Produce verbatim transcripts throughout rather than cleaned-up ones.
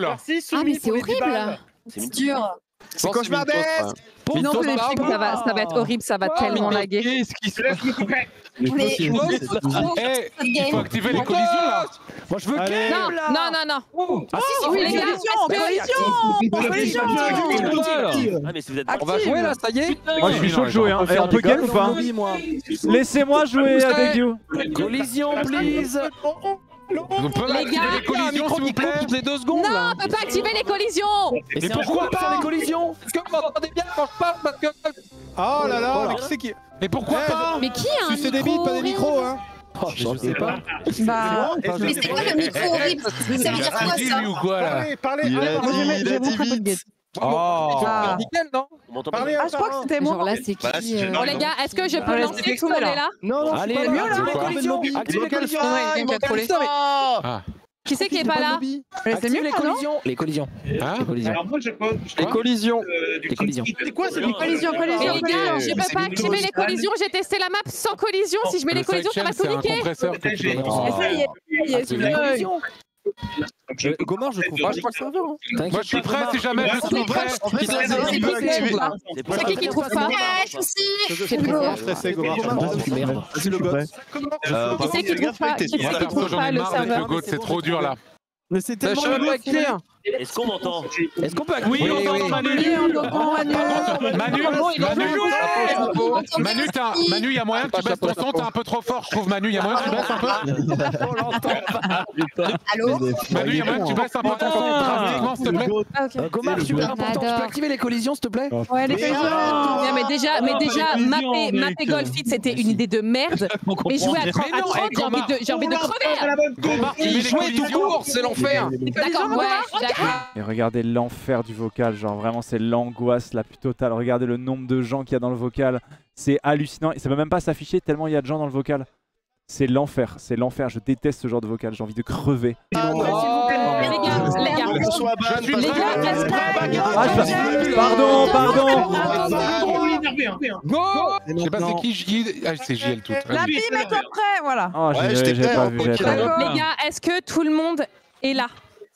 Merci, ah mais c'est horrible. C'est dur. C'est cauchemardesque. Non, on ça va, ça va être horrible, ça va oh, tellement laguer. Qu'est-ce qui se passe? Mais il faut activer les collisions là. Moi je veux qu'elle. Non, non, non, non. Ah si, si, les gars, collision, collision. Ah mais si vous êtes. On va jouer là, ça y est. Moi je suis chaud de jouer. Et on peut game ou pas? Laissez-moi jouer avec you. Collision, please. On peut activer les collisions s'il vous plaît, toutes les deux secondes. Non, on peut pas activer les collisions. Mais pourquoi pas les collisions? Parce que vous m'entendez bien quand je parle parce que... Oh là là, mais qui c'est qui... Mais pourquoi pas? Mais qui a un micro? Sucez des bites, pas des micros hein. Je sais pas. Bah... Mais c'est quoi le micro horrible? Ça veut dire quoi ça? Parlez, parlez, parlez. Je vais vous montrer un peu de guette. Oh! Ah, je crois que c'était moi. Là, c'est qui? Oh les gars, est-ce que je peux lancer tout le monde là? Non, non, allez, mieux là, les collisions! Activez les collisions! Qui c'est qui est pas là? C'est mieux les collisions! Les collisions! Alors moi, je peux. Les collisions! Les collisions! C'est quoi cette collision? Collision! Les gars, je peux pas activer les collisions, j'ai testé la map sans collision, si je mets les collisions, ça va tout niquer! Je... Gomar, je trouve pas, je crois que c'est un verre. Moi je suis prêt si jamais je trouve vrai. C'est qui qui trouve pas? Je suis stressé, Gomar. Vas-y le bot. Qui c'est qui trouve pas? Qui c'est qui trouve pas le serveur? C'est trop dur là. Mais c'est tellement clair. Est-ce qu'on m'entend? Est-ce qu'on peut activer? Oui, on entend Manu. Manu, Manu, Manu, il y a moyen que tu baisses ton son, t'es un peu trop fort, je trouve. Manu, il y a moyen que tu baisses un peu. On l'entend pas. Allô? Manu, il y a moyen que tu baisses un peu ton son, drastiquement, s'il te plaît. Gomar, super important. Tu peux activer les collisions, s'il te plaît? Ouais, les collisions. Mais déjà, mais déjà, mapper Golf It, c'était une idée de merde. Mais jouer à trente, j'ai envie de crever. Gomar, il jouait tout court, c'est l'enfer. D'accord, ouais. Et regardez l'enfer du vocal, genre vraiment c'est l'angoisse la plus totale. Regardez le nombre de gens qu'il y a dans le vocal, c'est hallucinant. Et ça peut même pas s'afficher tellement il y a de gens dans le vocal. C'est l'enfer, c'est l'enfer, je déteste ce genre de vocal, j'ai envie de crever. Oh oh les gars, les gars, les gars, pardon, pardon. Go. Je sais pas c'est qui, J... ah c'est J L tout. La bim est après, voilà. Oh, ouais, j'ai pas vu, j'ai pas vu. Les gars, est-ce que tout le monde est là?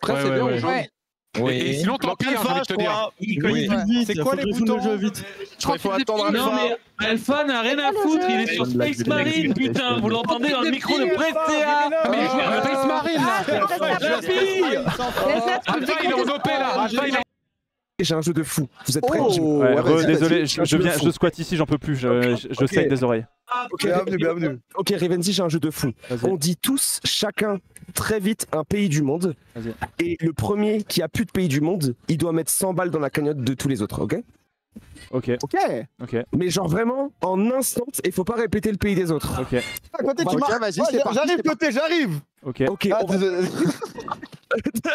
Après, c'est bien aujourd'hui. Et sinon, tant pis, je vais te dire. C'est quoi les boutons? Je crois qu'il faut attendre un peu. Alpha n'a rien à foutre, il est sur Space Marine, putain, vous l'entendez dans le micro de Prestia. Mais il joue à Space Marine là. Alpha, il est en O P là. Alpha, il est en... J'ai un jeu de fou, vous êtes prêts? Désolé, je squatte ici, j'en peux plus, je saigne des oreilles. Ok, bienvenue. Ok, Rivenzi, j'ai un jeu de fou. On dit tous, chacun, très vite, un pays du monde. Et le premier qui a plus de pays du monde, il doit mettre cent balles dans la cagnotte de tous les autres, ok? Ok. Ok. Ok. Mais genre vraiment, en instant, il faut pas répéter le pays des autres. Ok. Ok, vas-y, c'est parti. J'arrive, côté, j'arrive. Ok. Ok.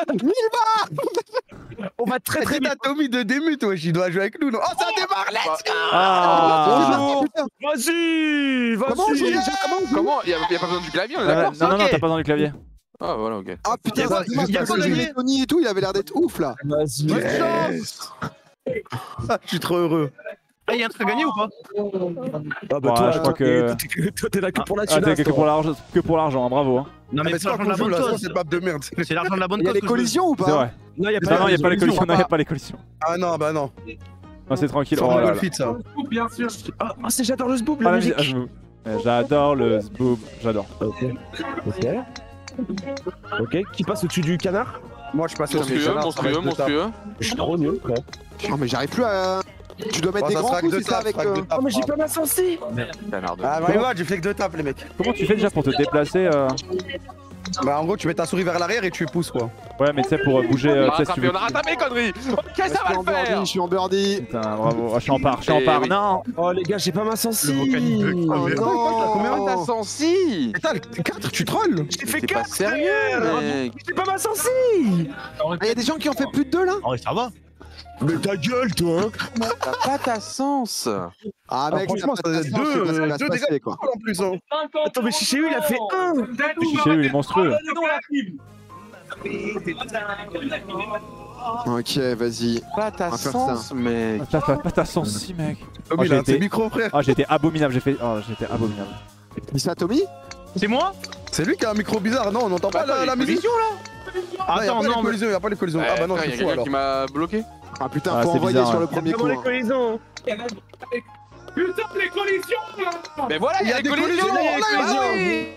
mille balles. On va très très vite. Tommy de démute, wesh, il doit jouer avec nous. Non? Oh, ça démarre, let's go. Ah, vas-y, vas-y. Comment? Il n'y a pas besoin du clavier, on est d'accord? Non, non, t'as pas besoin du clavier. Ah, voilà, ok. Ah, putain, il y a pas Tony et tout, il avait l'air d'être ouf là. Vas-y. Je suis trop heureux. Ah, il y a un truc à gagner ou pas? Ah, bah toi, je crois que. Toi, t'es là que pour la thune. Ah, t'es que pour l'argent, bravo. Non, mais c'est l'argent de la bonne cause. C'est pas de merde. C'est l'argent de la bonne cause. Il y a les collisions ou pas? Non, il n'y a pas les collisions. Non, il n'y a pas les collisions. Ah, non, bah non. Non, c'est tranquille. Oh, j'adore le zboob, la musique. J'adore le zboob, j'adore. Ok. Ok, qui passe au-dessus du canard? Moi, je passe au-dessus du canard. Monstrueux, monstrueux, monstrueux. Non, mais j'arrive plus à. Tu dois mettre des grands coups, c'est ça avec... Oh mais j'ai pas ma sensi. Ah bah j'ai flex de tape les mecs. Comment tu fais déjà pour te déplacer? Bah en gros tu mets ta souris vers l'arrière et tu pousses quoi. Ouais mais tu sais pour bouger... On a rattrapé les conneries. Ok ça va le faire. Je suis en birdie. Putain bravo, je suis en part, je suis en part, non. Oh les gars j'ai pas ma sensi. Oh non. Combien t'as sensi? Putain quatre, tu trolls. J'ai fait quatre. Sérieux? J'ai pas ma sensi. Ah y'a des gens qui ont fait plus de deux là. Oh ça va. Mais ta gueule, toi! T'as pas ta sens! Ah, mec, franchement, ça fait deux dégâts en plus! Attends, mais Chichéu, il a fait un! Chichéu, il est monstrueux! Ok, vas-y. Pas ta sens, mec! Pas ta sens, si, mec! Tommy, il a un micro, frère! Ah, j'étais abominable, j'ai fait. Oh, j'étais abominable! Mais c'est à Tommy? C'est moi? C'est lui qui a un micro bizarre, non? On n'entend bah, pas attends, la, la musique là. Attends, non, il n'y a pas les collisions. Ah bah non, c'est fou alors. Il y a quelqu'un qui m'a bloqué. Ah putain, ah, faut envoyer bizarre, sur le premier coup. Il y a les collisions. Putain, les collisions. Mais voilà, il y a des collisions.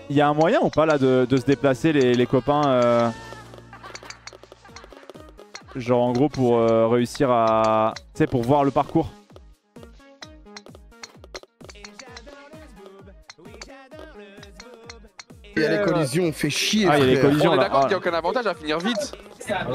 Il y a un moyen ou pas là de se déplacer les copains? Genre en gros pour euh, réussir à... Tu sais, pour voir le parcours. Il y a les collisions, on fait chier. Ah, il y a les collisions, on est d'accord qu'il n'y a aucun avantage à finir vite.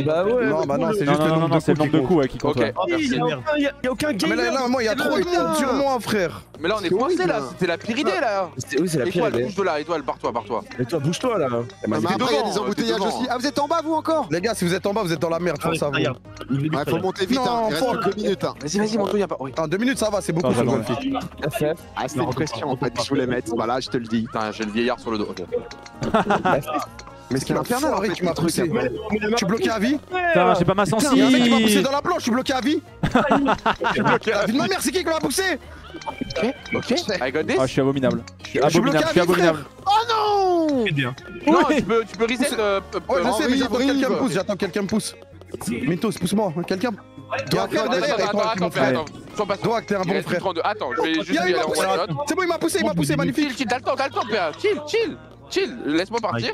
Bah ouais. Non, bah non, c'est juste le nombre de coups qui compte. Il n'y a aucun game. Mais là, là, il y a trop de monde sur moi, frère. Mais là, on est coincé là, c'était la pire idée là. Oui, c'est la pire idée. Étoile, bouge-toi là, étoile, barre-toi, barre-toi. Étoile, bouge-toi là. Après, il y a des embouteillages aussi. Ah, vous êtes en bas, vous encore? Les gars, si vous êtes en bas, vous êtes dans la merde, faut le savoir. Il faut monter vite, il reste que deux minutes. Vas-y, vas-y, monte, il n'y a pas. deux minutes, ça va, c'est beaucoup. Ah, c'est une pression en fait, je voulais mettre. Voilà, je te le dis. Putain, j'ai le vieillard sur le dos. Mais ce qu'il infernal en fait, tu m'as poussé. Je suis bloqué à vie. Putain, j'ai pas ma sensi. Tu m'as poussé dans la planche, je suis bloqué à vie. La vie de ma mère, c'est qui qui m'a poussé? Ok, ok. I got this. Ah, je suis abominable. Je suis bloqué à vie, abominable. Oh non. Non, tu peux tu peux reset. Oh, je sais, mais j'attends quelqu'un me pousse, j'attends quelqu'un me pousse. Mintos, pousse-moi, quelqu'un. Dwag, derrière. Dwag, t'es un bon frère. Attends, je vais juste lui aller en one shot. C'est bon, il m'a poussé, il m'a poussé, magnifique. Chill, t'as le temps, t'as le temps, Pierre. Chill, chill. Chill, laisse-moi partir.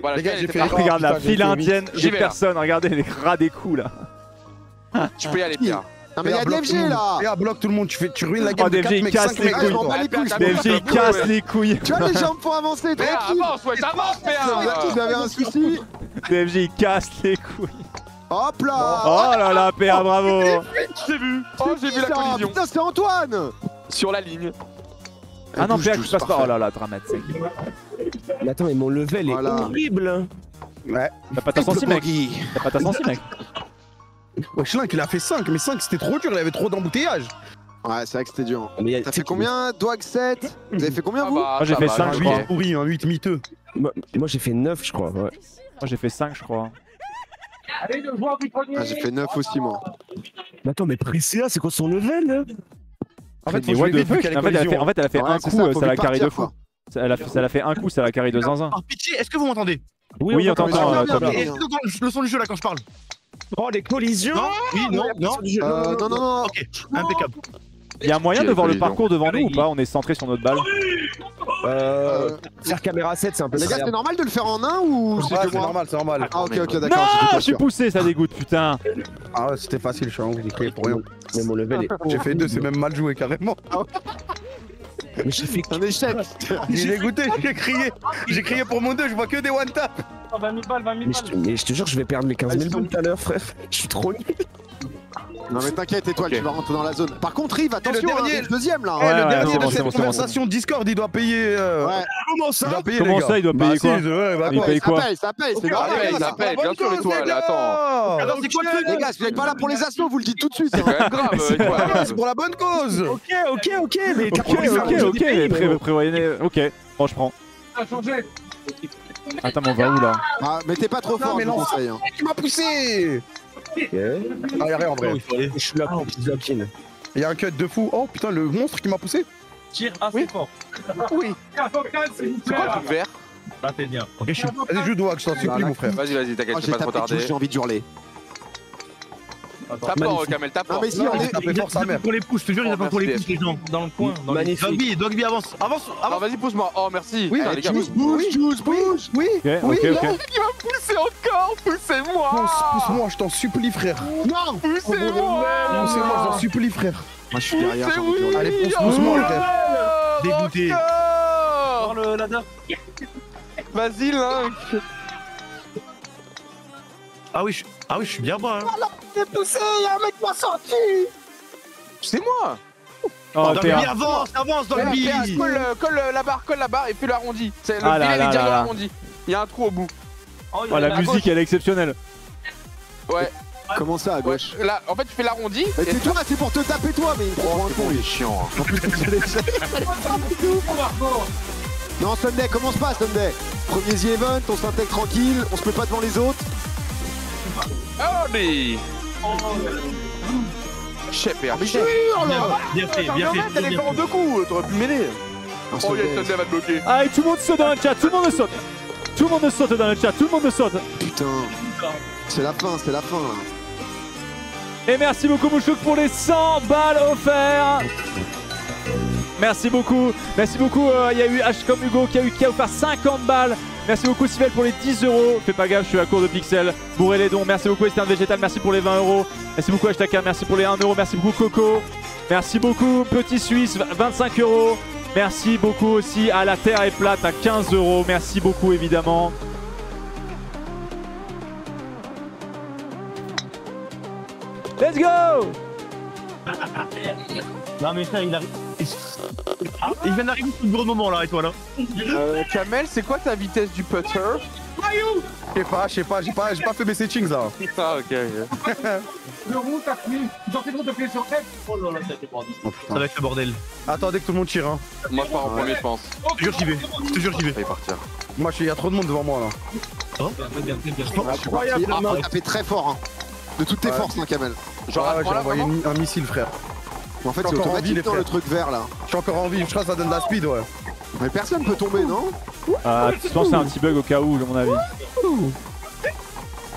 Voilà, les gars, j'ai fait. Ah, regarde la file indienne, j'ai personne. Regardez les rats des coups là. Tu peux y aller, Pierre. Non mais y'a D F G là. Pierre bloque tout le monde, tu fais, tu ruines la game. Oh, D F G il casse les couilles. D F G il casse les couilles. Tu vois les jambes pour avancer, tranquille. Avance, ouais, avance, Pierre. Vous avez un souci. D F G il casse les couilles. Hop là. Oh là là, Pierre, bravo. J'ai vu. Oh, j'ai vu la collision. Putain, c'est Antoine. Sur la ligne. Ah non, Pierre, je passe pas. Oh là là, Dramat, c'est. Mais attends, mais mon level voilà. est horrible. Ouais. T'as pas ta sensi, mec. T'as pas ta sensi, mec. Wesh, Link, il a fait cinq, mais cinq c'était trop dur, il y avait trop d'embouteillages. Ouais, c'est vrai que c'était dur. Mais t'as fait combien, Dwag? Sept? Vous avez fait combien, vous? Moi j'ai fait cinq, je crois. Pourri, un huit miteux. Moi j'ai fait neuf, je crois. Moi j'ai fait cinq, je crois. Ah, j'ai fait neuf aussi, moi. Mais attends, mais Priscilla, c'est quoi son level? En fait, elle a fait un coup, ça l'a carré de fou. Ça elle a, fait, ça a fait un coup, ça l'a carré de zinzin. Par pitié, est-ce que vous m'entendez? Oui, oui, on t'entend. Est-ce que t'entends le son du jeu là quand je parle? Oh, les collisions. Non, oui, non, non, non, euh, non, non, non, non. Ok, non. Impeccable. Il y a moyen de voir le parcours devant nous ou pas? On est centré sur notre balle. Euh... Faire caméra sept, c'est un peu... Les gars, c'est normal de le faire en un ou... C'est normal, c'est normal. Ah ok, ok, d'accord. Non, je suis poussé, ça dégoûte, putain. Ah ouais, c'était facile, je suis en haut, j'ai créé pour rien. Mais mon level est... J'ai fait deux, c'est même mal joué, carrément. Mais j'ai fait un échec. J'ai dégoûté, j'ai crié. J'ai crié pour mon deux, je vois que des one tap. Oh, vingt mille balles, vingt mille balles. Mais je, te, mais je te jure, je vais perdre mes quinze mille balles tout à l'heure, frère. Je suis trop nul. Non mais t'inquiète, étoile, okay. Tu vas rentrer dans la zone. Par contre, Rive, attention, le dernier, hein, le deuxième là. Ouais, ouais, le dernier de cette bon, conversation bon, Discord, il doit payer. Euh... Ouais. Comment ça? Il doit payer. Comment ça, il doit payer bah, quoi, si, ouais, bah, il quoi. paye quoi? Ça paye, ça paye, c'est normal. Okay, ça paye, bien sûr, étoile. Attends. Alors c'est quoi le truc, les gars? Si vous n'êtes pas là pour les assos, vous le dites tout de suite. C'est grave. C'est pour la bonne cause. Ok, ok, ok. Mais ok, ok, prévoyez. Ok, bon, je prends. Ça changer. Attends, mais on va où là? Ah, mais t'es pas trop fort, mais non. Tu m'as poussé. Yeah. Ah, y'a rien en vrai. Oh, il je suis là, oh, il y a un cut de fou. Oh putain, le monstre qui m'a poussé. Tire assez oui. fort. Oui. C'est quoi le truc vert? Bah, t'es bien. Ok, je suis. Vas-y, je dois que je t'en supplie, mon frère. Vas-y, vas-y, t'inquiète, je vais pas trop tarder. J'ai envie de hurler. Tape fort, Kamel, tape fort. Ah, mais si, on est tapé fort, sa mère. Pour les pouces, je te jure, il a pas pour les pouces, les gens. Dans le coin. Dogby, Dogby, avance. Avance, avance. Vas-y, pousse-moi. Oh, merci. Oui, pousse, pousse, pousse. Oui, oui, oui. Poussez encore, poussez-moi! Pousse-moi, je t'en supplie, frère! Non! Poussez-moi! Poussez-moi, je t'en supplie, frère! Moi, je suis derrière, j'ai allez, pousse-moi, frère! Dégoûté! Voir le ladder! Vas-y, Link! Ah oui, je suis bien bas! Hein. T'es poussé, y'a un mec qui m'a sorti! C'est moi! Oh, Dogby, avance, avance, Dogby! Colle la barre, colle la barre et puis l'arrondi! Le filet est déjà arrondi! Y'a un trou au bout! Oh, oh, la musique elle est exceptionnelle. Ouais. Comment ça à gauche? Ouais. Là, en fait tu fais l'arrondi. Mais c'est toi, c'est pour te taper toi, mais il me prend un con, il est chiant. Non, Sunday, commence pas Sunday. Premier The Event, on s'intègre tranquille, on se met pas devant les autres. Oh mais... Chef, mais bien fait, bien fait. T'allais faire en deux coups, t'aurais pu mêler. Oh yes, Sunday va te bloquer. Allez, tout le monde se donne, chat, tout le monde saute. Tout le monde me saute dans le chat, tout le monde me saute. Putain, c'est la fin, c'est la fin là. Et merci beaucoup Mouchouk pour les cent balles offertes. Merci beaucoup, merci beaucoup, il euh, y a eu H comme Hugo qui a eu qui a offert cinquante balles. Merci beaucoup Sivelle pour les dix euros. Fais pas gaffe, je suis à court de pixels. Bourrez les dons. Merci beaucoup Externe Végétal, merci pour les vingt euros. Merci beaucoup H T K, merci pour les un euro. Merci beaucoup Coco. Merci beaucoup Petit Suisse, vingt-cinq euros. Merci beaucoup aussi à La Terre est plate à quinze euros. Merci beaucoup évidemment. Let's go. Non mais ça il arrive. Ah, il vient d'arriver tout le gros moment là et toi là. Euh, Kamel, c'est quoi ta vitesse du putter? Je sais pas, je sais pas, j'ai pas, pas fait mes settings là. Ah ok. Le route t'as pris, j'en fais trop de pieds sur tête. Oh là là, ça a été bandit. Ça va être le bordel. Attendez que tout le monde tire hein. Moi je pars en premier je pense. Je te jure j'y vais, je te jure j'y vais. Allez partir. Moi il y a trop de monde devant moi là. Hein incroyable. Ah, t'as tapé très fort hein. De toutes tes forces hein Kamel. Genre j'ai envoyé un missile frère. En fait, c'est automatique dans le truc vert là. Je suis encore en vie, je crois que ça donne de la speed, ouais. Mais personne peut tomber, non? Ah, je pense que c'est un petit bug au cas où, à mon avis.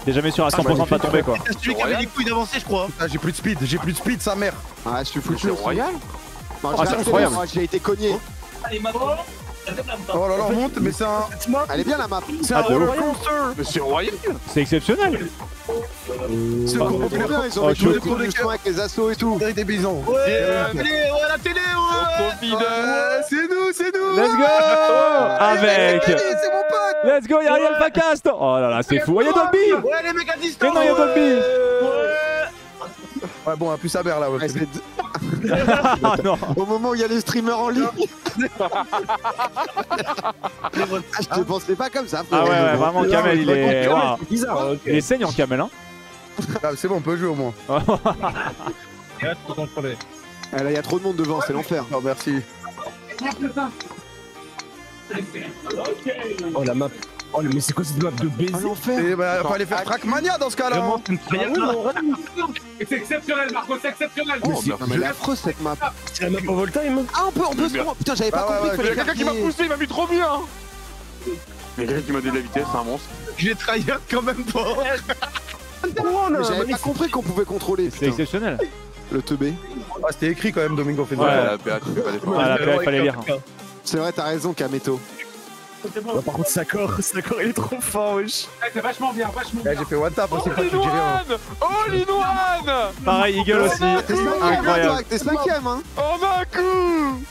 T'es jamais sûr à cent pour cent de pas tomber quoi. C'est celui qui avait les couilles d'avancée, je crois. Ah, j'ai plus de speed, j'ai plus de speed, sa mère. Ah, je suis foutu. C'est royal. Ah, c'est incroyable. J'ai été cogné. Allez, ma bro. Oh là là, on monte, mais c'est un. Elle est bien la map. C'est un royal. Mais c'est royal. C'est exceptionnel. C'est bon, on bien, ils ont joué pour les avec les assauts et tout. Des bisons. Ouais, la télé, ouais. C'est nous, c'est nous. Let's go. Avec. C'est mon pote. Let's go, y'a rien pas cast. Oh là là, c'est fou. Y'a Dogby. Ouais, les mecs à distance. Mais non, y'a Dogby. Ouais, bon, un plus à berre là, ouais. Ah non. Au moment où il y a les streamers en ligne. Je te pensais pas comme ça. Ah ouais, ouais, vraiment Kamel, il est bizarre. Il est saignant Kamel hein. Ah, c'est bon, on peut jouer au moins. Ah, là, il y a trop de monde devant, c'est l'enfer. Oh, merci. Oh, la map. Oh, mais c'est quoi cette map de baiser? Ah, l'enfer. Bah, faut aller faire Trackmania dans ce cas-là. C'est exceptionnel, Marco, c'est exceptionnel. Oh, mais c'est affreux cette map. C'est la map au Voltime. Ah, on peut, on peut se prendre. Putain, j'avais pas compris. Il y a quelqu'un qui m'a poussé, il m'a mis trop bien. Il y a quelqu'un qui m'a donné de la vitesse, c'est un monstre. J'ai tryhard quand même pas. J'avais pas compris qu'on pouvait contrôler. C'est exceptionnel. Le teubé. Ah, c'était écrit quand même, Domingo fait. Ouais, la P A, tu peux pas les prendre. Ah, la P A, il fallait lire. C'est vrai, t'as raison, Kameto. Bon. Bah, par contre, Sacor, Sacor il est trop fort, wesh. Ouais, c'est vachement bien, vachement bien. Ouais, j'ai fait one tap, c'est pas que tu dis rien. Oh l'Inoine. Pareil, Eagle aussi. T'es cinquième, t'es cinquième, hein. En un coup.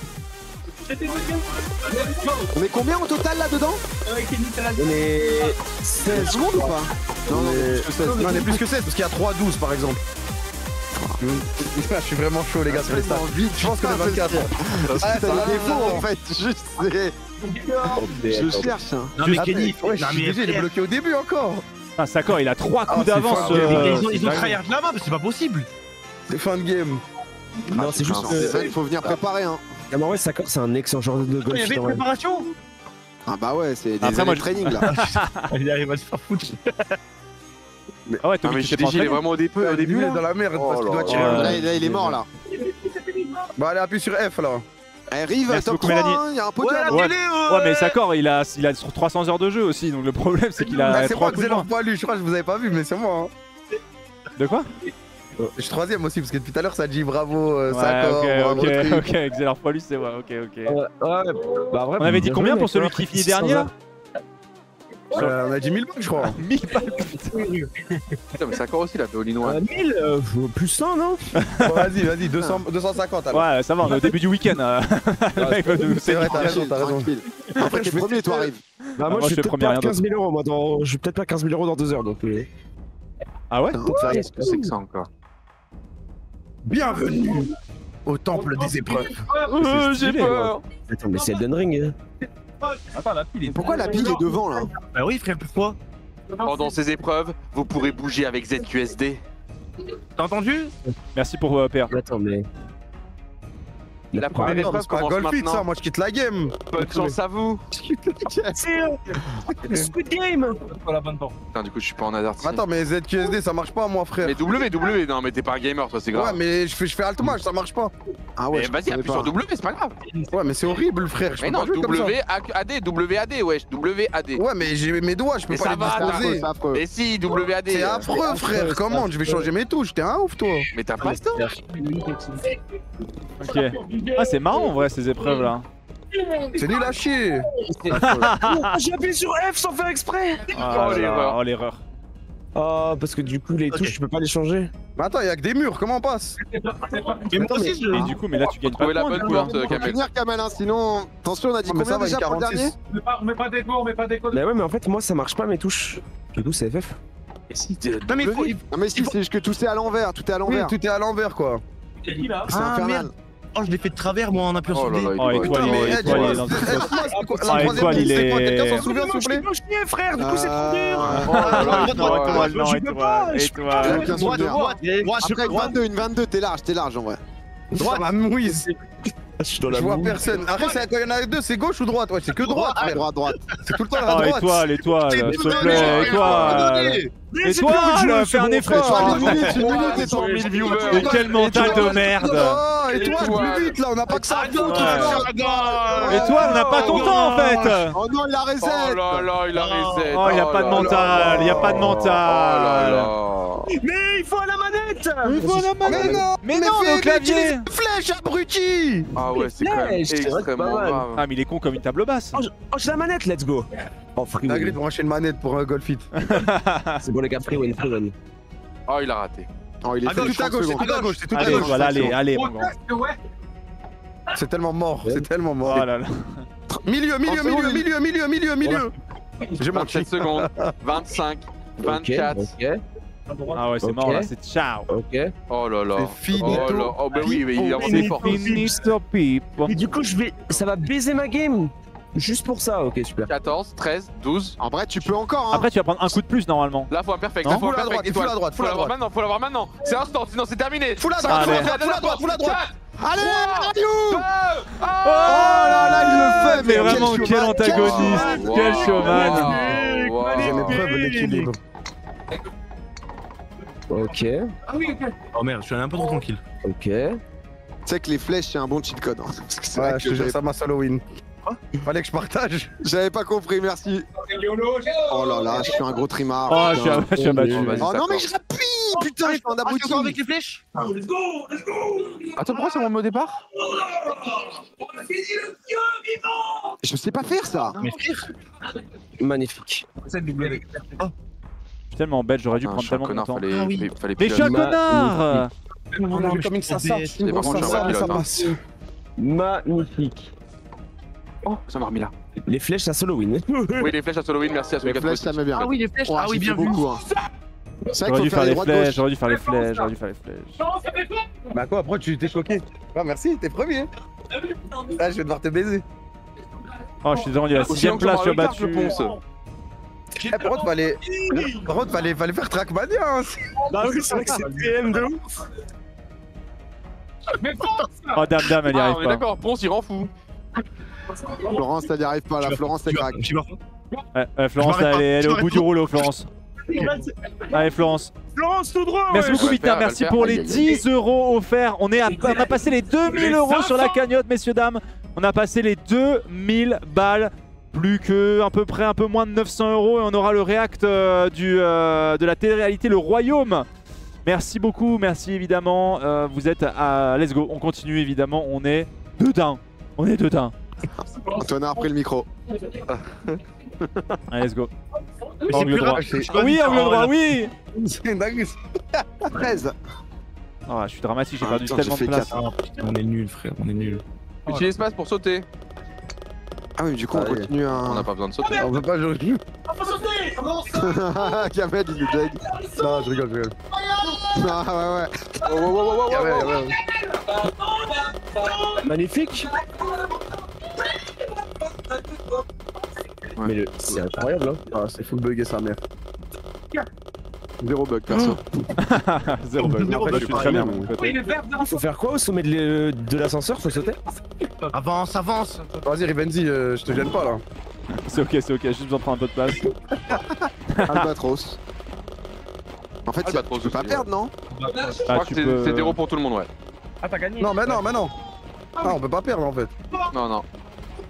On est combien au total là-dedans? On est seize secondes ou pas? Non, non, on est plus que seize, parce qu'il y a trois à douze par exemple. Je suis vraiment chaud les gars sur les stats. Je pense que les vingt-quatre. T'as des défauts en fait, juste c'est. Je cherche hein. Non mais Kenny, il est bloqué au début encore. Ah d'accord, il a trois coups d'avance. Ils ont tryhard la main mais c'est pas possible. C'est fin de game. Non c'est juste ça, il faut venir préparer hein. Non mais ouais Sacor c'est un excellent genre de golf. Il y avait une préparation. Ah bah ouais c'est des training là. Il arrive à se faire foutre. Mais... Ah ouais, Tommy, ah il est vraiment au début, au début il est dans la merde oh parce qu'il doit tirer. Là, là, là il est mort là. Bah allez appuie sur F là. Eh Rive, top trois, hein, y a un pot ouais, de la ouais. Télé, ouais. Ouais mais Sacor il a, il a sur trois cents heures de jeu aussi donc le problème c'est qu'il a bah, trois coups de main. C'est moi Xénor Poilu, je crois que je vous avais pas vu mais c'est moi hein. De quoi oh, je suis troisième aussi parce que depuis tout à l'heure ça dit bravo euh, ouais, Sacor. Ok ok ok, Xénor Poilu c'est moi, ok ok. On avait dit combien pour celui qui finit dernier là? Euh, on a dit mille balles je crois. mille balles putain. Putain mais Sacor aussi il a fait all-in-one euh, mille euh, plus cent non bon, vas-y vas-y deux cents, deux cent cinquante alors. Ouais ça va on est au début du week-end euh. C'est vrai t'as raison t'as raison. Après t'es premier toi Rive. Bah moi je suis peut-être pas quinze mille euros moi dans... Je suis peut-être pas quinze mille euros dans deux heures donc. Ah ouais qu'est-ce que c'est que ça encore. Bienvenue au temple des épreuves. J'ai peur. Attends mais c'est Elden Ring. Attends, la pile est pourquoi la pile est devant là? Bah oui frère, pourquoi? Pendant ces épreuves, vous pourrez bouger avec Z Q S D. T'as entendu? Merci pour euh, Pierre. Attends mais... La première ah, épreuve commence Golf maintenant. It, ça, moi je quitte la game. Bonne chance à vous. Je quitte la game. C'est Squid Game. Putain, du coup je suis pas en hasard. Attends, mais Z Q S D ça marche pas moi frère. Mais W, W, non mais t'es pas un gamer toi, c'est grave. Ouais mais je fais, je fais alt match, ça marche pas. Ah ouais. Vas-y, appuie sur W, c'est pas grave. Ouais mais c'est horrible frère. Je mais non, W, A, D, W, A, D, wesh, W, A, D. Ouais mais j'ai mes doigts, je peux pas les disposer. Mais si, W, A, D. C'est affreux frère, comment je vais changer mes touches, t'es un ouf toi. Mais t'as pas le temps. Ok. Ah c'est marrant en vrai ces épreuves là. C'est nul à chier. J'ai appuyé sur F sans faire exprès. Oh l'erreur. Oh l'erreur. Oh parce que du coup les touches tu peux pas les changer. Bah attends y'a que des murs, comment on passe? Mais moi aussi je... Mais du coup mais là tu gagnes pas de points. Faut finir Kamel hein sinon... Attention on a dit combien déjà pour le dernier? On met pas d'écho, on met pas d'écho. Bah ouais mais en fait moi ça marche pas mes touches. Du coup c'est F F. Non mais faut... Non mais si c'est juste que tout c'est à l'envers, tout est à l'envers. Tout est à l'envers quoi. C'est infernal. Oh, je l'ai fait de travers moi en appuyant sur D. Oh, étoile, étoile, il est. Quelqu'un s'en souvient, s'il vous plaît? Je suis bloqué, frère, du coup, c'est trop dur. Je peux pas. Droite, droite. Après vingt-deux, une vingt-deux, t'es large, t'es large en vrai. Droite, la mouise. Je vois personne. Arrête, quand il y en a deux, c'est gauche ou droite? Ouais, c'est que droite. Droite, droite. C'est tout le temps la droite. Oh, étoile, étoile, s'il te plaît, étoile. Et toi, je fais un effort. Mais quel mental de merde. Et toi, plus vite là, on n'a pas que ça. Et toi, on n'a pas ton temps en fait. Oh non, il a reset. Oh là là, il a reset. Oh, il n'y a pas de mental, il n'y a pas de mental. Mais il faut la manette. Il faut la manette. Mais non, le clavier. Flèche abruti. Ah ouais, c'est quand même extrêmement grave. Ah mais il est con comme une table basse. Oh, j'ai la manette, let's go. Oh, free win. Brancher une manette pour Golf It. C'est bon les gars, free win, free win. Oh, il a raté. Oh, il est tout à gauche, c'est tout à gauche, c'est tout à gauche. Voilà, allez, allez. C'est tellement mort, c'est tellement mort. Oh là là. Milieu, milieu, milieu, milieu, milieu, milieu, milieu. J'ai manqué sept secondes. vingt-cinq, vingt-quatre. Ah ouais, c'est mort là, c'est ciao. Ok. Oh là là. C'est fini. Oh bah oui, il a monté fort. Mais du coup, je vais, ça va baiser ma game. Juste pour ça, ok super. quatorze, treize, douze. En vrai tu peux encore hein. Après tu vas prendre un coup de plus normalement. Là faut un perfect, non là, faut, faut un perfect. Faut la droite, faut la droite, faut la droite. Faut l'avoir maintenant, faut l'avoir maintenant. C'est instant, sinon c'est terminé. Faut la droite, faut la droite, faut la droite, faut la droite. Allez, allez. Oh là là, il le fait. Mais vraiment quel antagoniste, quel showman. Ok. Ah oui ok. Oh merde, je suis allé un peu trop tranquille. Ok. Tu sais que les flèches c'est un bon cheat code. Ouais je te jure ça m'a Halloween. Fallait que je partage. J'avais pas compris, merci. Oh là là, je suis un gros trimard. Oh, putain. Je suis abattu. Oh non, mais je rappuie. Putain, je suis en abouti. Tu avec les flèches. Let's go, let's go. Attends, pourquoi c'est mon mot de départ? On a saisi le vieux vivant. Je sais pas faire ça. Magnifique. Je suis tellement bête, j'aurais dû prendre tellement de temps. Mais je suis un connard. On a vu comme ça sort. Ça passe. Magnifique. Oh, ça m'a remis là. Les flèches à Halloween. Oui, les flèches à Halloween, merci à celui qui a posté. Ah oui, les flèches, oh, ah oui, bien vu. J'aurais dû faire les flèches, j'aurais dû faire les flèches, j'aurais dû faire les flèches. Non, ça fait pas. Bah quoi, après tu t'es choqué. Ah merci, t'es premier. Là, je vais devoir te baiser. Oh, je suis désolé, il y a la sixième place, tu as battu le Ponce. Eh, par contre, fallait fallait faire Trackmania. Bah oui, c'est vrai que c'est P M de ouf. Mais Ponce. Oh, dame, dame, elle y arrive pas. On est d'accord, Ponce, il rend fou. Florence, elle n'y arrive pas là, Florence, elle craque. Ouais, ouais, Florence, elle est, elle est au bout du rouleau, Florence. Allez, Florence. Florence, tout droit. Merci beaucoup, Vita. Merci pour les dix euros offerts. On, est à, on a passé les deux mille euros sur la cagnotte, messieurs, dames. On a passé les deux mille balles. Plus que à peu près un peu moins de neuf cents euros. Et on aura le react euh, du, euh, de la télé-réalité, le Royaume. Merci beaucoup, merci évidemment. Euh, vous êtes à. Let's go. On continue évidemment. On est dedans. On est dedans. Antoine a repris le micro. Allez, let's go. Angle droit. Oui, angle droit, oui. C'est dingue. treize. Ah, je suis dramatique, j'ai perdu tellement de place. On est nul, frère, on est nul. Utilise l'espace pour sauter. Ah oui, du coup, on continue à... On n'a pas besoin de sauter. On peut pas jouer. On peut sauter. Ah, Kamel, il est dead. Non, je rigole, je rigole. Ah, ouais, ouais. Oh, oh, oh, oh, oh. Magnifique. Ouais. Mais c'est incroyable, hein. Ah, c'est full bugué sa mère. Zéro bug, perso. Zéro bug, en fait, je suis très bien. Faut faire quoi au sommet de l'ascenseur? Faut sauter? Avance, avance. Vas-y Rivenzi, je te gêne pas là. C'est ok, c'est ok, j'ai juste besoin de prendre un peu de place. Albatros. En fait, tu peux pas perdre, non? Je crois que c'est zéro pour tout le monde, ouais. Ah, t'as gagné? Non, mais non, mais non. Ah, on peut pas perdre en fait. Non, non.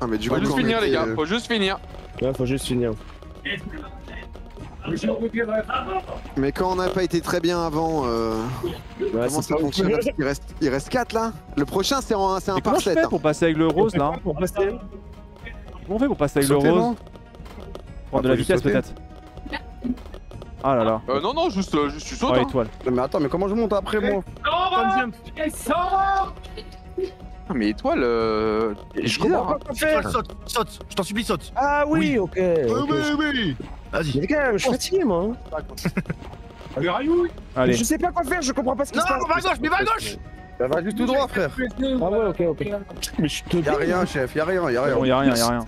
Ah, mais du coup, faut juste finir, les gars, faut juste finir. Ouais, faut juste finir. Mais quand on n'a pas été très bien avant, euh... ouais, comment ça fonctionne? Il reste, il reste quatre là. Le prochain c'est un, c'est un par sept. Comment on fait pour passer avec le rose là? Comment on fait pour passer avec le rose? Prendre de la vitesse peut-être. Ah là là. Euh, non non, juste, euh, juste tu sautes. Ah, étoile. Hein. Mais attends, mais comment je monte après moi? Mais étoile, euh... je comprends pas. Saute, saute, je t'en supplie, saute. Ah oui, ok. Oui, oui, vas-y. Les gars, je suis fatigué moi. Allez. Je sais pas quoi faire, je comprends pas ce qui se passe. Non, va à gauche, mais va à gauche. Va juste tout droit, frère. Ah ouais, ok, ok. Mais je te dis. Y'a rien, chef, y'a rien, y'a rien. Bon, y'a rien, y'a rien.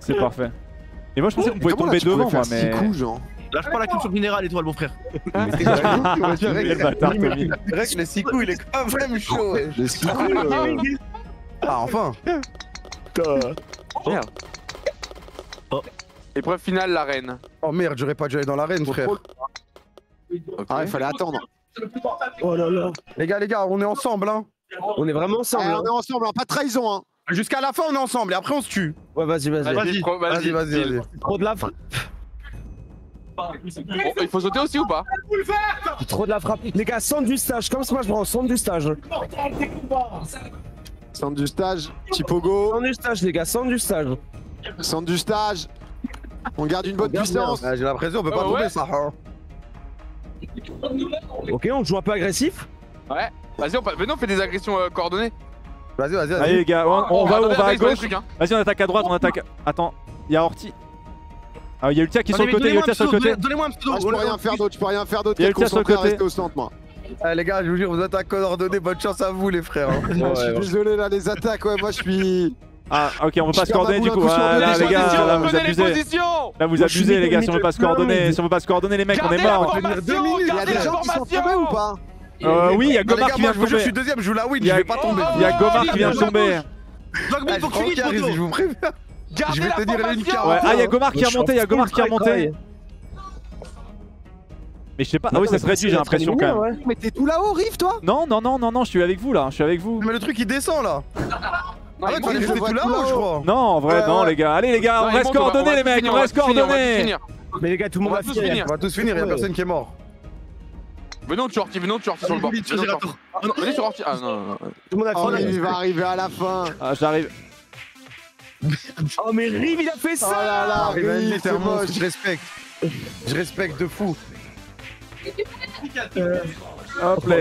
C'est parfait. Et moi, je pensais qu'on pouvait tomber devant, moi, mais. Lâche pas la cube sur le minéral, étoile, mon frère. Mais c'est vrai que le six coups, il est quand même chaud. Le six coups. Ah, enfin. Merde. Épreuve finale, l'arène. Oh merde, j'aurais pas dû aller dans l'arène, frère. Ah, il fallait attendre. Oh là là. Les gars, les gars, on est ensemble, hein. On est vraiment ensemble. On est ensemble, pas de trahison, hein. Jusqu'à la fin, on est ensemble et après, on se tue. Ouais, vas-y, vas-y. Vas-y, vas-y, vas-y. Trop de la frappe. Oh, il faut sauter aussi ou pas? Trop de la frappe. Les gars, centre du stage, comme ça, je prends centre du stage. Centre du stage, petit pogo. Centre du stage, les gars, centre du stage. Centre du stage. On garde une bonne puissance. Ah, j'ai l'impression qu'on peut pas tomber ça. Ok, on joue un peu agressif. Ouais. Vas-y, on... maintenant on fait des agressions euh, coordonnées. Vas-y, vas-y, vas-y. Allez les gars, on, on, on va, on va à gauche. Vas-y, on attaque à droite, on attaque. Attends, il y a Horty. Ah, il y a Ultia qui est sur le côté. Ultia sur le côté. Donnez-moi un pseudo. Je peux rien faire d'autre. Je peux rien faire d'autre. Il y a Ultia sur le côté. Restez au centre, moi. Ah, les gars, je vous jure, vous attaques coordonnées. Bonne chance à vous, les frères. Je suis désolé là, les attaques. Ouais, moi je suis. Ah ok, on veut pas se coordonner du coup, là les gars, là vous abusez, là vous abusez les gars, si on veut pas se coordonner, si on veut pas se coordonner les mecs, on est morts. Il y a des gens qui sont tombés ou pas? Euh oui, il y a Gomar qui vient de tomber. Je suis deuxième, je joue la win, je vais pas tomber. Il y a Gomar qui vient de tomber. Dogby, faut que tu finisses, je vous préviens. Je vais te dire une carotte. Ah, il y a Gomar qui est remonté, il y a Gomar qui est remonté. Mais je sais pas, ah oui ça se réduit j'ai l'impression quand même. Mais t'es tout là-haut, Rive toi? Non, non, non, non, non, je suis avec vous là, je suis avec vous. Mais le truc il descend là. Ah ouais, tu restes tout là-haut, je crois. Non, en vrai, euh, non, ouais. Les gars. Allez, les gars, non, on reste coordonnés, les mecs, on reste coordonnés. Mais les gars, tout le monde va tous finir. On va tous finir, y'a personne qui est mort. Venons, tu sortis, venons, tu sortis sur le bord. Venez sur Horty. Ah non, non, non. Tout le monde a fini. Oh, il va arriver à la fin. Ah, j'arrive. Oh, mais Rive, il a fait ça. Oh là là, Rive, c'est moche. Je respecte. Je respecte de fou. Hop là.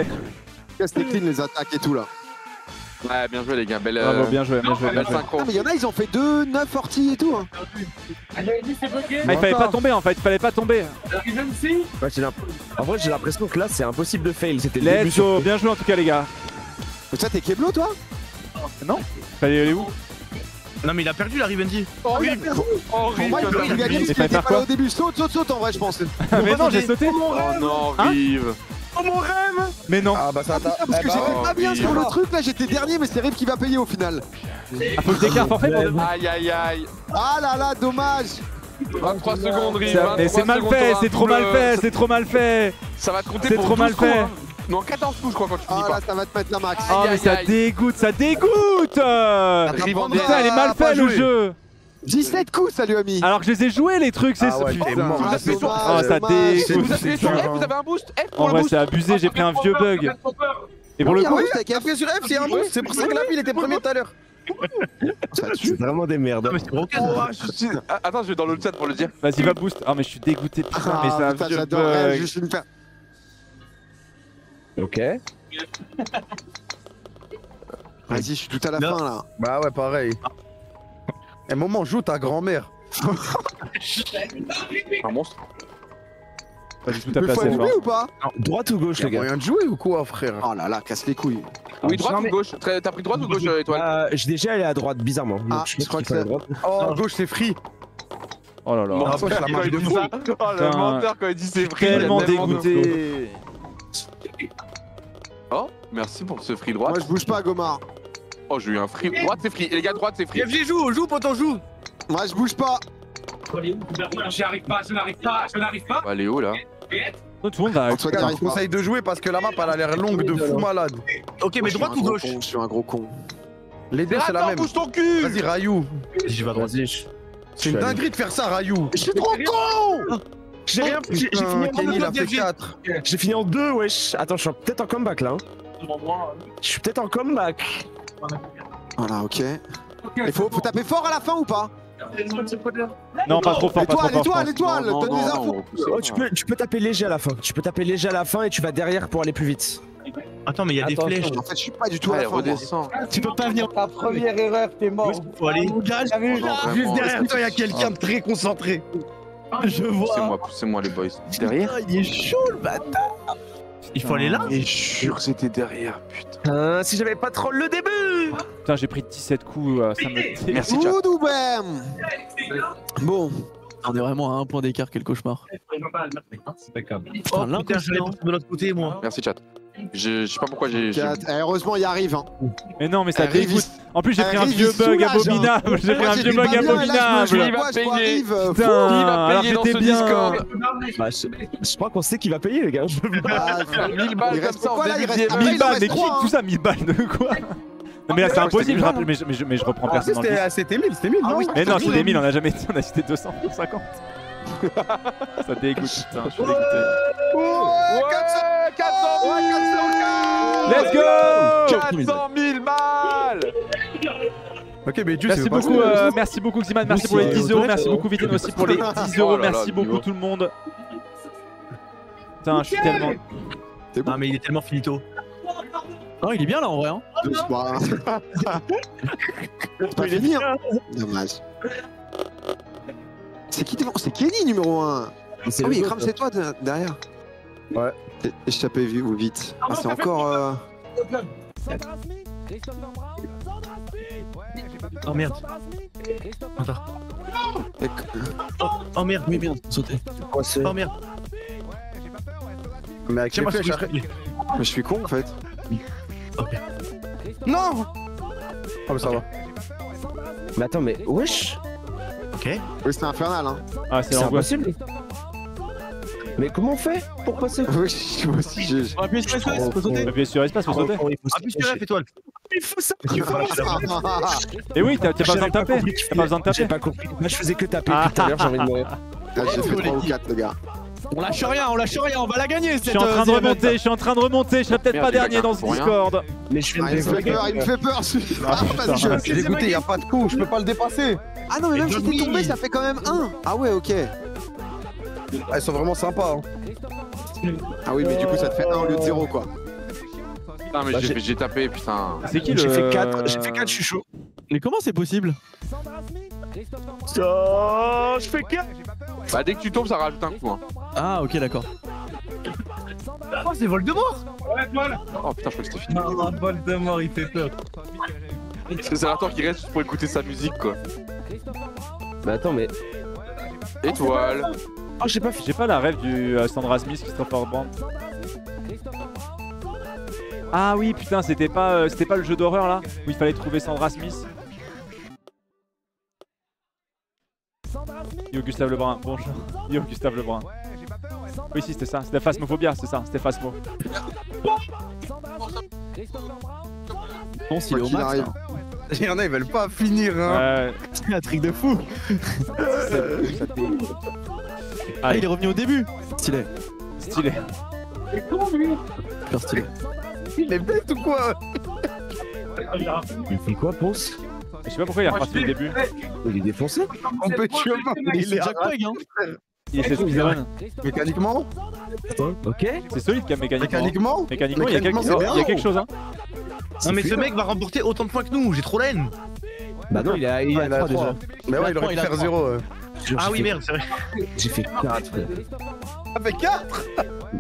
Casse les clean, les attaques et tout là. Ouais, bien joué les gars, belle. Ah bon, bien joué, bien joué. Belle synchro. Il y en a, ils ont fait deux neuf Horty et tout. Hein. Ah, il fallait pas tomber en fait, il fallait pas tomber. En vrai, j'ai l'impression que là, c'est impossible de fail. C'était let's go, bien joué en tout cas, les gars. Mais ça, t'es Keblo toi? Non. Fallait aller où? Non, mais il a perdu la Rivenzi. Horrible. Horrible. Il a gagné, il était pas là au début. Saute, saute, saute en vrai, je pense. Mais non, j'ai sauté. Oh non, Rive. Oh mon rêve! Mais non! Ah bah ça attaque! Ah, parce que eh bah j'étais oh, pas bien sur le truc là, j'étais dernier, mais c'est Rive qui va payer au final! Ah, faut que j'écarte forfait pour demain! Aïe aïe aïe! Ah là là, dommage! vingt-trois secondes, Rive! Mais c'est mal fait, c'est trop mal fait, c'est trop mal fait! Ça va te compter pour douze coups! Hein. Non, quatorze coups, je crois, quand tu finis. Ah là, ça va te mettre la max! Ah, mais ça dégoûte, ça dégoûte! Putain, il est mal fait le jeu! dix-sept coups ça lui a mis. Alors que je les ai joués les trucs, c'est ah ouais, oh, mort. Ah, sur... ah, ah, ça dégoûte. Vous appuyez sur F, vous avez un boost. F pour en le vrai, c'est abusé, j'ai pris un vieux bug. Et pour non, le coup, t'as appuyé sur F, c'est un boost. C'est pour ça que la pile était premier tout à l'heure. C'est vraiment des merdes. Non, mais c'est bon. Oh, je suis... Attends, je vais dans le chat pour le dire. Vas-y, va boost. Ah, mais je suis dégoûté. Putain, ah, mais c'est un putain, vieux bug. Juste une... Ok. Vas-y, je suis tout à la fin là. Bah ouais, pareil. Un moment, joue ta grand-mère. Un monstre. Pas du tout à placer, ou pas? Droite ou gauche, les gars? Moyen de jouer ou quoi, frère? Oh là là, casse les couilles. Oui, droite ou gauche? T'as pris droite ou gauche, étoile? J'ai déjà allé à droite, bizarrement. Ah, je crois que c'est à droite. Oh, gauche, c'est free. Oh là là. Bon, après, la quand il dit ça, oh le menteur quand il dit c'est vrai, tellement dégoûté. Oh, merci pour ce free droit. Moi je bouge pas, Gomar. Oh, j'ai eu un free. Droite, c'est free. Et les gars, droite, c'est free. D F G joue, joue, pote, on joue. Moi je bouge pas. J'y arrive pas, je n'arrive pas, je n'arrive pas. Bah, elle est où là? Tout le monde va. Je conseille de jouer parce que la map elle a l'air longue de fou malade. Ok, mais droite ou gauche? Je suis un gros con. Les deux c'est la même. Bouge ton cul. Vas-y, Rayou. J'y vais droite. C'est une dinguerie de faire ça, Rayou. Je suis trop con. J'ai rien. J'ai fini en deux. J'ai fini en deux, wesh. Attends, je suis peut-être en comeback là. Je suis peut-être en comeback. Voilà, ok. Il faut taper fort à la fin ou pas? Non, pas trop fort, pas trop fort. L'étoile, l'étoile, donne des infos. Oh, tu peux, tu peux taper léger à la fin. Tu peux taper léger à la fin et tu vas derrière pour aller plus vite. Attends, mais il y a des flèches. En fait, je suis pas du tout à la fin. Tu peux pas venir. Ta première erreur, t'es mort. Faut aller. Juste derrière toi, il y a quelqu'un de très concentré. Je vois. Poussez-moi, poussez-moi les boys. Derrière. Il est chaud le bâtard. Il faut aller là. Et je suis sûr que c'était derrière, putain. Si j'avais pas troll le début. Putain, j'ai pris dix-sept coups, ça me... Merci, Jack. Bon. On est vraiment à un point d'écart, quel cauchemar. C'est pas grave. Oh putain, je l'ai de l'autre côté, moi. Merci, chat. Je, je sais pas pourquoi j'ai... Heureusement, il arrive. Hein. Mais non, mais ça dégoûte. En plus, j'ai pris un vieux bug abominable. J'ai pris un vieux bug abominable. Il va payer. Putain, alors j'étais bien. Bah, je, je crois qu'on sait qu'il va payer, les gars. Ah, mille balles comme ça en début. mille balles, mais qui tout ça, mille balles de quoi? Non mais là c'est impossible, je rappelle, mais je, mais je, mais je reprends ah, personnellement. C'était mille, c'était mille, ah, non oui, mais non, c'était mille, on a jamais été, on a cité deux cent cinquante. Ça dégoûte, putain, je suis dégoûté. Ouais, ouais, quatre cents, ouais, quatre cents, quatre cents, let's go, quatre cent mille balles. Ok, mais Dieu, merci, beaucoup, euh, merci beaucoup Ximan, merci pour les dix euros, merci beaucoup Vidine aussi pour les dix euros, merci beaucoup tout le monde. Putain, je suis tellement... Non mais il est tellement finito. Non, il est bien là en vrai. Hein. C'est pas fini, hein. Dommage. C'est qui devant? C'est Kenny numéro un. Ah oui, crame, c'est toi de, derrière. Ouais. Et je tapais vite. Ah, c'est encore. Euh... Sandra Smith. Sandra Smith. Oh merde. Oh merde, mais merde, sauter. Oh merde. Mais avec moi, mais je suis con en fait. Okay. Non. Oh mais ça okay. Va. Mais attends mais wesh. Ok. Oui c'est infernal hein. Ah c'est impossible. Mais comment on fait pour passer? Oui moi aussi j'ai... On appuie sur espace pour sauter. On appuie sur espace pour sauter. Appuie sur F étoile. Il faut ça. Et oui t'as pas besoin de taper. T'as pas besoin de taper. J'ai pas compris. Moi je faisais que taper depuis tout à l'heure, j'ai envie de mourir. J'ai fait trois ou quatre les gars. On lâche rien, on lâche rien, on va la gagner cette... Je suis en train de remonter, je suis en train de remonter, je serai peut-être pas dernier dans ce Discord. Mais je suis... Il me fait peur, je suis dégoûté, y'a pas de coup, je peux pas le dépasser. Ah non mais même si t'es tombé, ça fait quand même un. Ah ouais, ok. Ah ils sont vraiment sympas hein. Ah oui mais du coup ça te fait un au lieu de zéro quoi. Putain mais j'ai tapé putain. C'est qui le... J'ai fait quatre, j'ai fait quatre, je suis chaud. Mais comment c'est possible? Oh, je fais quatre. Bah dès que tu tombes ça rajoute un coup hein. Ah ok d'accord. Oh c'est Voldemort. Oh putain je crois que c'était fini. Non Voldemort il fait peur. C'est un temps qui reste pour écouter sa musique quoi. Bah attends mais... Étoile. Oh j'ai pas, j'ai pas la rêve du euh, Sandra Smith qui se trouve en bande. Ah oui putain c'était pas, euh, c'était pas le jeu d'horreur là où il fallait trouver Sandra Smith. Yo Gustave Lebrun, bonjour. Yo Gustave Lebrun. Oui si c'était ça, c'était Phasmophobia, c'est ça, c'était Phasmo. Bon si il arrive. Il y en a ils veulent pas finir hein. Euh... C'est un trick de fou. Ah il est revenu au début. Stylé. Stylé. C'est con lui. Super stylé. Il est bête ou quoi? Il fait quoi Ponce? Je sais pas pourquoi il a reparti le début. Il est défoncé. On peut tuer pas. Il est jackpeg hein. Il est solide. Mécaniquement. Ok. C'est solide quand même mécaniquement. Mécaniquement il y a quelque chose hein. Non mais ce mec va remporter autant de points que nous, j'ai trop la haine. Bah non il a trois déjà. Mais ouais il aurait pu faire zéro. Ah oui merde c'est vrai. J'ai fait quatre. Ah fait quatre.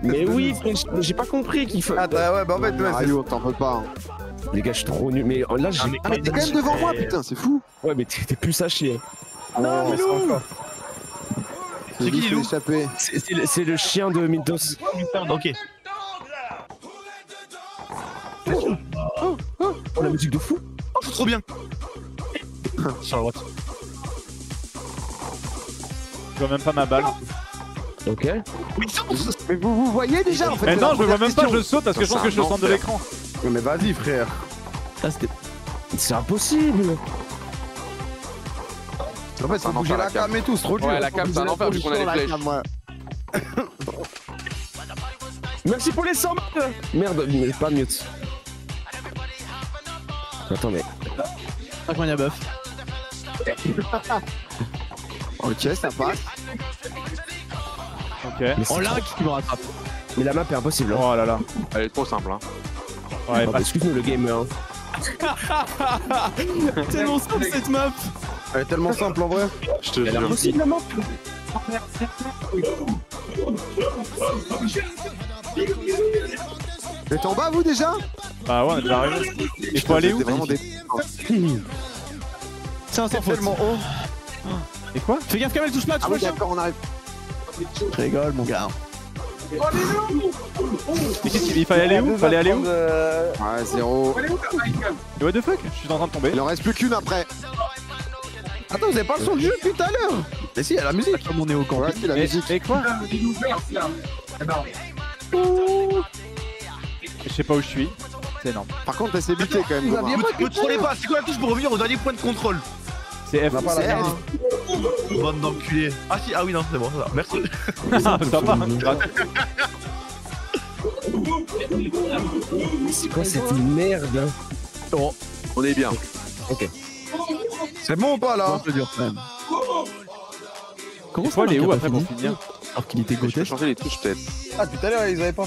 Mais oui j'ai pas compris qu'il faut... Ah ouais bah en fait ouais t'en peux pas. Les gars, je suis trop nul, mais là j'ai... Ah mais t'es quand même devant moi, putain, c'est fou. Ouais mais t'es plus à chier. Non, mais C'est qui Lou? C'est le chien de Mintos. Ok. Oh, oh, oh, oh la musique de fou. Oh c'est trop bien. Sur la droite. Je vois même pas ma balle. Ok. Mais vous vous voyez déjà en fait. Mais non je vois même pas, je saute parce que je pense que je suis au centre de l'écran. Mais vas-y frère. C'est impossible. En fait, faut bouger la cam et tout, c'est trop dur. Ouais, la cam, c'est un enfer vu qu'on a les flèches. Merci pour les cent balles. Merde, mais pas mute. Attends, mais. Ah, qu'on y a buff. Ok, ça passe. Ok. On l'a qui me rattrape. Mais la map est impossible. Oh là là. Elle est trop simple. Hein. Ouais, excuse-nous le gamer. C'est mon simple cette map. Elle est tellement simple en vrai. Je te jure. Possible la map. Vous êtes en bas vous déjà? Bah ouais on est déjà arrivé. Il faut aller où? C'est un sans faute. Tellement haut. Et quoi? Fais gaffe Kamel touche pas, touche pas. Ah oui d'accord on arrive. Je rigole mon gars. Oh les loups! Il fallait aller où? Il fallait aller où? Ouais zéro. Et what the fuck? Je suis en train de tomber. Il en reste plus qu'une après. Attends, vous avez pas le son du jeu depuis tout à l'heure? Mais si, il y a la musique. Comme on est au camp, il y a la musique. Et quoi? Je sais pas où je suis. C'est énorme. Par contre, t'as s'est buté quand même. Ne tournez pas, c'est quoi la touche pour revenir au dernier point de contrôle? C'est F, c'est R. Bande d'enculés. Ah si, ah oui, non, c'est bon, ça va. Merci. Ça va. C'est quoi cette merde? Bon, on est bien. Ok. C'est bon ou pas là? On peut dire quand même. Comment ça les où après pour finir? Alors qu'il était gauche. Je peux changer les touches peut-être. Ah tout à l'heure ils avaient pas.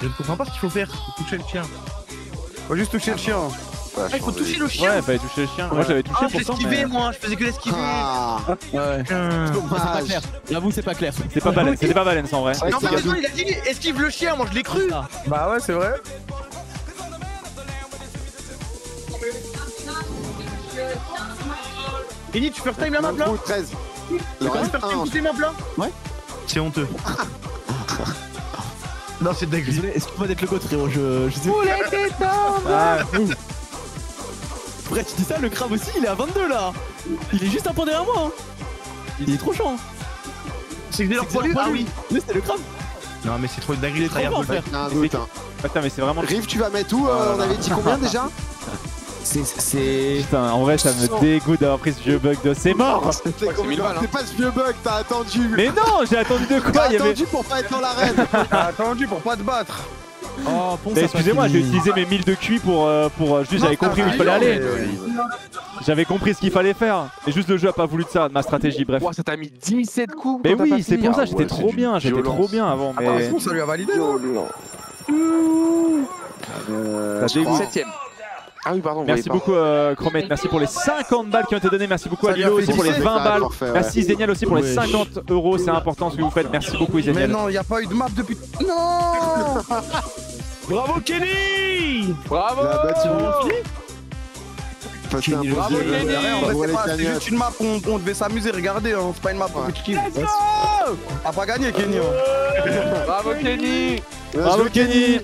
Je ne comprends pas ce qu'il faut faire. Faut toucher le chien. Faut juste toucher le chien. Ah il faut toucher le chien. Ouais fallait toucher le chien. Moi j'avais touché pourtant. Je l'esquivais moi. Je faisais que l'esquiver. Ouais. C'est pas clair. J'avoue c'est pas clair. C'est pas Balance. C'était pas Balance en vrai. Non mais il a dit esquive le chien. Moi je l'ai cru. Bah ouais c'est vrai. Kenny, tu first time la map là? treize. Tu commences par toutes les maps là? Ouais. C'est honteux. Non, c'est dingue. Excuse-moi d'être le coach, frérot. Je sais pas. Après, tu dis ça, le crabe aussi, il est à vingt-deux là. Il est juste un point derrière moi. Il est trop chiant. C'est que dès leur point, ah oui. Mais c'était le crabe. Non, mais c'est trop une dinguerie de travailler à faire. Attends, mais c'est vraiment. Rive, tu vas mettre où? On avait dit combien déjà? C'est... Putain, en vrai ça me dégoûte d'avoir pris ce vieux bug de... C'est mort! C'est pas ce vieux bug, t'as attendu! Mais non, j'ai attendu de quoi? T'as attendu pour pas être dans l'arène! T'as attendu pour pas te battre! Oh, excusez-moi, j'ai utilisé mes mille de Q I pour... pour juste j'avais compris où il fallait aller! J'avais compris ce qu'il fallait faire! Et juste le jeu a pas voulu de ça, de ma stratégie, bref. Ça t'a mis dix-sept coups! Mais oui, c'est pour ça, j'étais trop bien, j'étais trop bien avant, mais... Attention, ça lui a validé! septième. Ah oui, pardon, merci beaucoup euh, Chromette, merci pour les cinquante balles qui ont été données, merci beaucoup à Lilo aussi pour les vingt balles, merci Iséniel aussi pour les cinquante euros, c'est important ce que vous faites, merci beaucoup Iséniel. Mais non, il n'y a pas eu de map depuis... Non. Bravo Kenny. Bravo. Kenny, bravo Kenny. En fait c'est juste une map, on, on devait s'amuser, regardez, hein, c'est pas une map compétitive. Let's go. A pas gagné Kenny. Hein. Bravo Kenny. Bravo Kenny.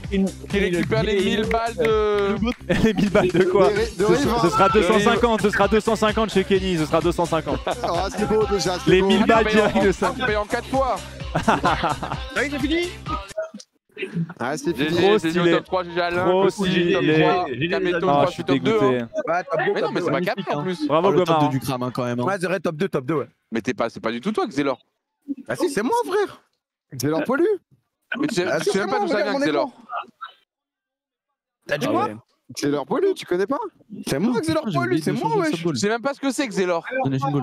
Qui récupère les mille balles de... Les mille balles de quoi? Ce sera deux cent cinquante, ce sera deux cent cinquante chez Kenny, ce sera deux cent cinquante. C'est beau déjà, c'est beau. Les mille balles direct de ça. On paye en quatre fois. Ça y est, c'est fini. Ah c'est trop stylé, top trois, j'ai à l'un, trop stylé, j'ai la méthode, je suis top deux. Mais non mais c'est pas quatre en plus. Bravo Gomar. Top deux du cram quand même. Ouais, j'aurais top deux, top deux ouais. Mais t'es pas, c'est pas du tout toi Xénor. Ah si, c'est moi frère. Xénor Poilu. Mais tu sais même pas d'où ça vient Xénor. T'as dit quoi? Xénor Poilu, tu connais pas? C'est moi Xénor Poilu, c'est moi wesh. Je sais même pas ce que c'est Xénor.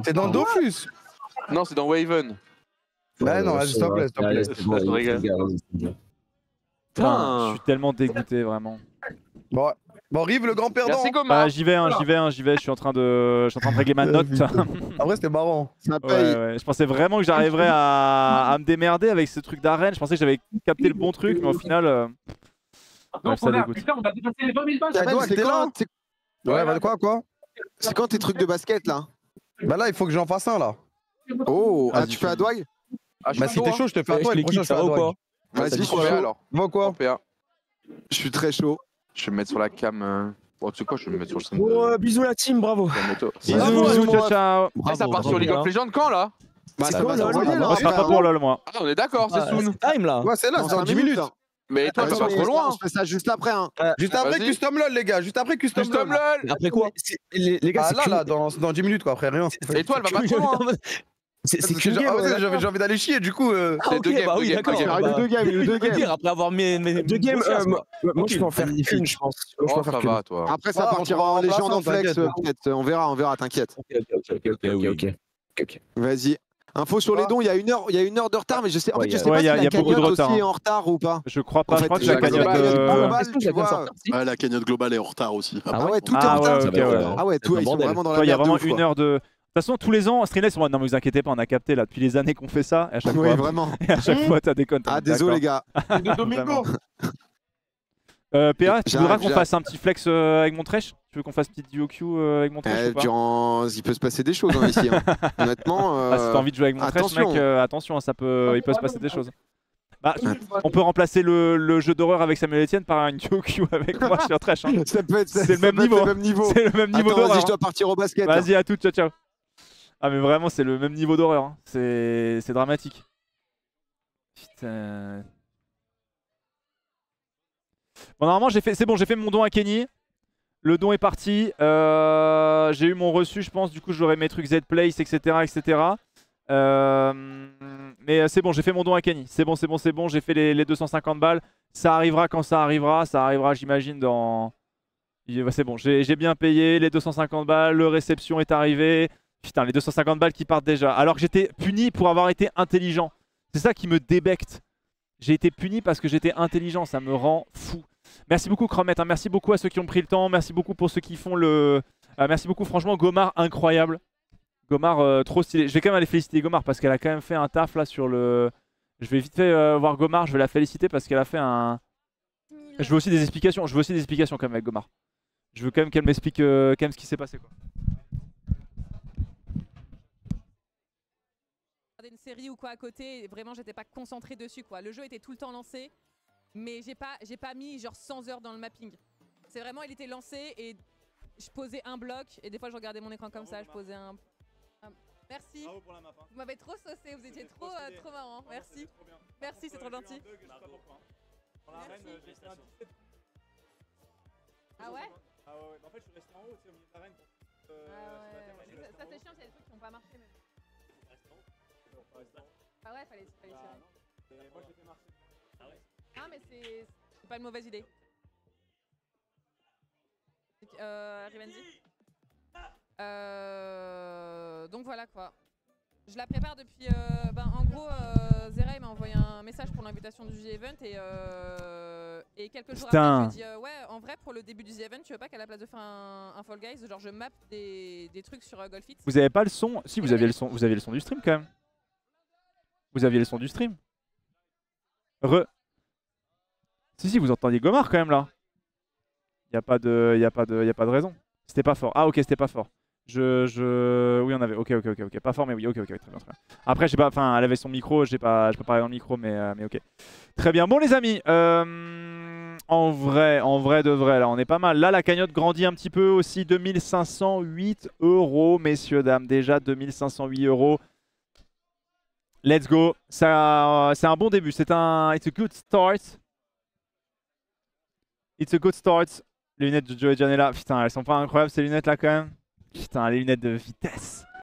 C'est dans Dofus. Non, c'est dans Waven. Bah non, s'il te plaît, s'il te plaît. Putain, je suis tellement dégoûté vraiment. Bon, bon Rive le grand perdant. Bah, j'y vais, hein, j'y vais, hein, j'y vais. Je suis en train de, je suis en train de régler ma note. En vrai, c'était marrant. Ça paye. Ouais, ouais. Je pensais vraiment que j'arriverais à... à me démerder avec ce truc d'arène. Je pensais que j'avais capté le bon truc, mais au final, euh... non, ouais, ça dégoûte. Putain, on va dépasser les vingt mille balles. C'était là. Ouais, bah quoi, quoi? C'est quand tes trucs de basket là? Bah là, il faut que j'en fasse un là. Oh, ah, tu fais à Dwag? Ah, bah, si t'es chaud, je te fais à toi l'équipe, ça va ou pas? Vas-y, je suis chaud alors. Va quoi? Je suis très chaud. Je vais me mettre sur la cam. Bon, tu sais quoi, je vais me mettre sur le stream. Oh, bisous la team, bravo. Bisous, ciao, ciao. Ça part sur League of Legends quand là? C'est quoi LOL? Moi, je serai pas pour LOL, moi. On est d'accord, c'est Soon. Time là. Ouais, c'est là, c'est en dix minutes. Mais toi, tu vas trop loin. On se fait ça juste après. Juste après Custom LOL, les gars. Juste après Custom LOL. Après quoi? Les gars, là, là, dans dix minutes, quoi. Après rien. Et toi, elle va pas trop loin. C'est que j'avais envie d'aller chier, du coup. C'est deux games. Ah oui, d'accord. Deux games. Deux games. Après avoir mis deux games. Moi, je peux en faire une, je pense. Ça va, toi. Après, ça partira en légende en flex. On verra, on verra. T'inquiète. Ok, ok, ok, ok. Vas-y. Info sur les dons, il y a une heure, il y a une heure de retard, mais je sais, en fait, je sais pas si la cagnotte aussi est en retard ou pas. Je crois pas. Je crois que la cagnotte, la cagnotte globale est en retard aussi. Ah ouais, tout est en retard. Ah ouais, tout. Ils sont vraiment dans la merde. Il y a vraiment une heure de. De toute façon, tous les ans, Streamless, non mais vous inquiétez pas, on a capté là depuis les années qu'on fait ça. Et à chaque oui, fois, vraiment. Et à chaque fois, t'as des conneries. Ah désolé les gars. De Domingo. Euh, P A, tu voudras qu'on fasse un petit flex euh, avec mon trèche? Tu veux qu'on fasse petite duo Q euh, avec mon trèche euh, ou pas durant... Il peut se passer des choses hein, ici. Hein. Honnêtement. Euh... Ah, si t'as envie de jouer avec mon trèche, mec, euh, attention, hein, ça peut, il peut se passer des choses. Bah, on peut remplacer le, le jeu d'horreur avec Samuel Etienne par une Q O Q avec moi sur Trash. Hein. C'est le, le même niveau. C'est le même niveau d'horreur. Vas-y, je dois partir au basket. Vas-y, à tout, ciao, ciao. Ah, mais vraiment, c'est le même niveau d'horreur. Hein. C'est dramatique. Putain. Bon, normalement, j'ai fait... c'est bon, j'ai fait mon don à Kenny. Le don est parti. Euh... J'ai eu mon reçu, je pense. Du coup, j'aurai mes trucs Z-Place, et cetera, et cetera. Euh, mais c'est bon, j'ai fait mon don à Kenny. C'est bon, c'est bon, c'est bon, j'ai fait les, les deux cent cinquante balles. Ça arrivera quand ça arrivera. Ça arrivera, j'imagine, dans... C'est bon, j'ai bien payé les deux cent cinquante balles. Le réception est arrivé. Putain, les deux cent cinquante balles qui partent déjà. Alors que j'étais puni pour avoir été intelligent. C'est ça qui me débecte. J'ai été puni parce que j'étais intelligent. Ça me rend fou. Merci beaucoup, Cromette. Hein. Merci beaucoup à ceux qui ont pris le temps. Merci beaucoup pour ceux qui font le... Euh, merci beaucoup, franchement, Gomar, incroyable. Gomar, euh, trop stylé. Je vais quand même aller féliciter Gomar parce qu'elle a quand même fait un taf là sur le... Je vais vite fait euh, voir Gomar, je vais la féliciter parce qu'elle a fait un... Je veux aussi des explications, je veux aussi des explications quand même avec Gomar. Je veux quand même qu'elle m'explique euh, quand même ce qui s'est passé quoi. Une série ou quoi à côté, vraiment j'étais pas concentré dessus quoi. Le jeu était tout le temps lancé, mais j'ai pas, j'ai pas mis genre cent heures dans le mapping. C'est vraiment, il était lancé et je posais un bloc et des fois je regardais mon écran comme ça, je posais un... Merci. Bravo pour la map, hein. Vous m'avez trop saucé, vous étiez trop, trop, euh, trop marrant. Merci. Trop merci, c'est trop gentil. Ah ouais? Ah ouais, en fait je suis resté en haut, au milieu de l'arène. Ça c'est chiant, il y a des trucs qui n'ont pas marché. Ah ouais, fallait tirer. Moi j'ai fait marcher. Ah ouais? Ah mais c'est pas une mauvaise idée. Euh, Rivenzi ? Euh, donc voilà quoi. Je la prépare depuis... Euh, ben, en gros, euh, Zera m'a envoyé un message pour l'invitation du J-Event et, euh, et quelques jours après, je lui ai dit euh, ouais, en vrai, pour le début du J-Event, tu veux pas qu'à la place de faire un, un Fall Guys, genre je mappe des, des trucs sur euh, Golf It. Vous avez pas le son? Si, vous aviez le son, vous aviez le son du stream quand même. Vous aviez le son du stream. Re... Si, si, vous entendiez Gomar quand même là. Y a pas de, y a pas de, y a pas de raison. C'était pas fort. Ah ok, c'était pas fort. Je, je... Oui, on avait... Ok, ok, ok, ok. Pas fort, mais oui, ok, ok, très bien, très bien. Après, j'ai pas... Enfin, elle avait son micro, j'ai pas... Je peux parler dans le micro, mais, euh, mais ok. Très bien. Bon, les amis, euh... en vrai, en vrai de vrai, là, on est pas mal. Là, la cagnotte grandit un petit peu aussi. deux mille cinq cent huit euros, messieurs, dames. Déjà, deux mille cinq cent huit euros. Let's go. Ça, euh, c'est un bon début. C'est un... It's a good start. It's a good start. Les lunettes de Joey Janela. Putain, elles sont pas incroyables, ces lunettes-là, quand même. Putain, les lunettes de vitesse.